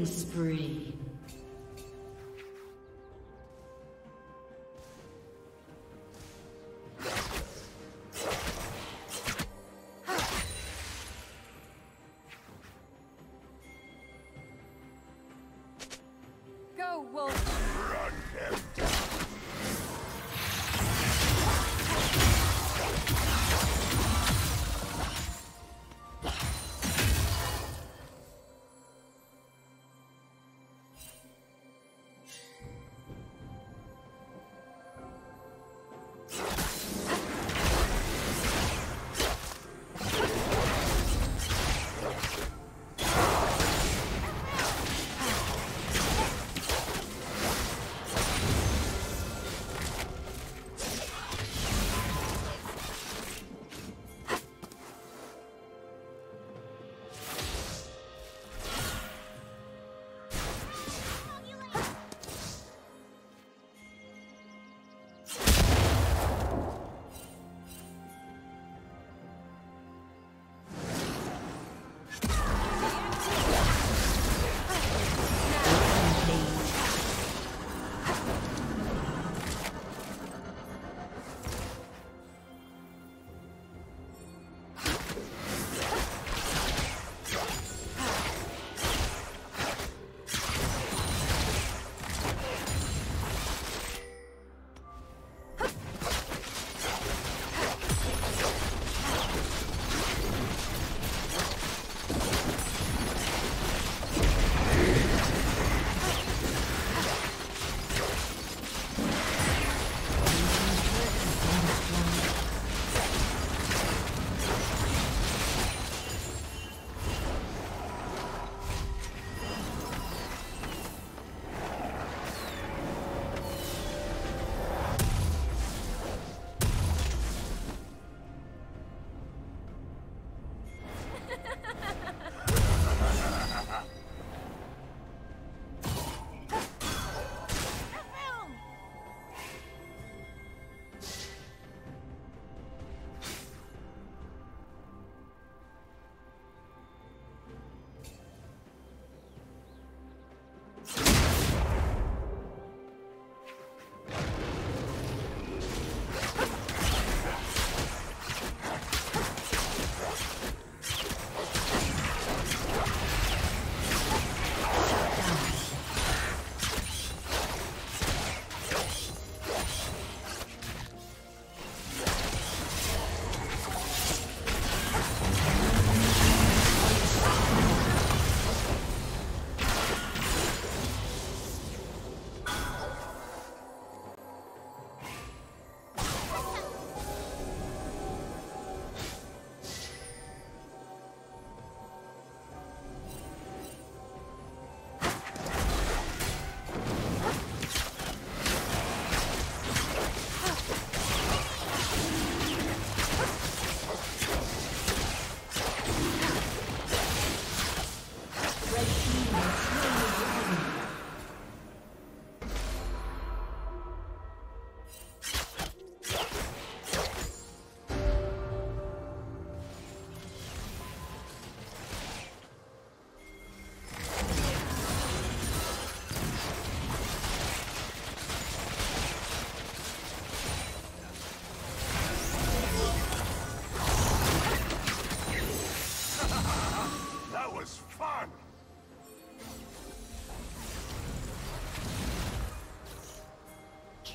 Killing spree. Go, Wolf! Run them down!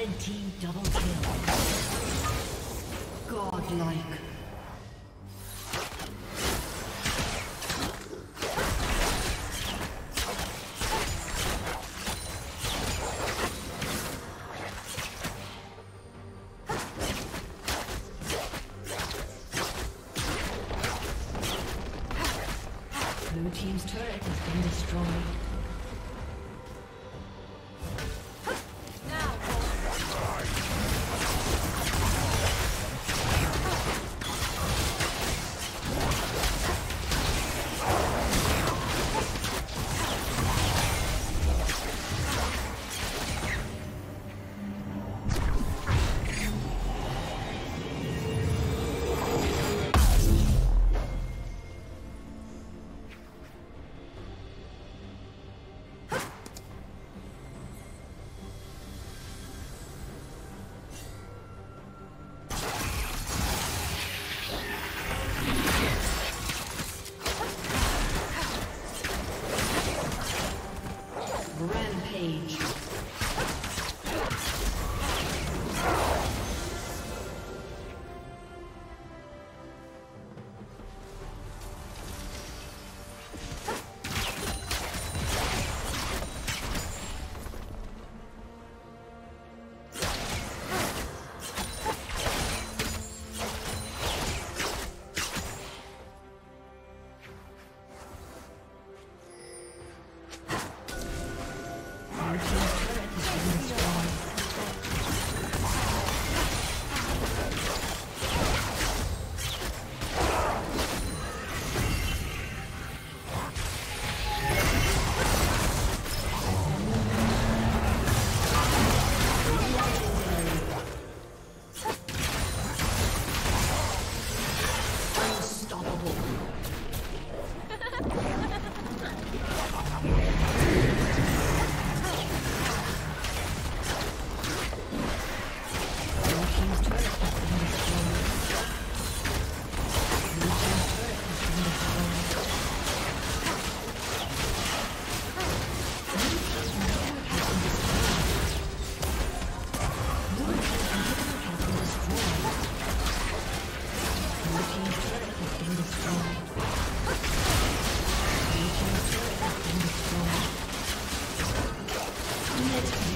Red team double kill. Godlike. Blue team's turret has been destroyed. Let's go.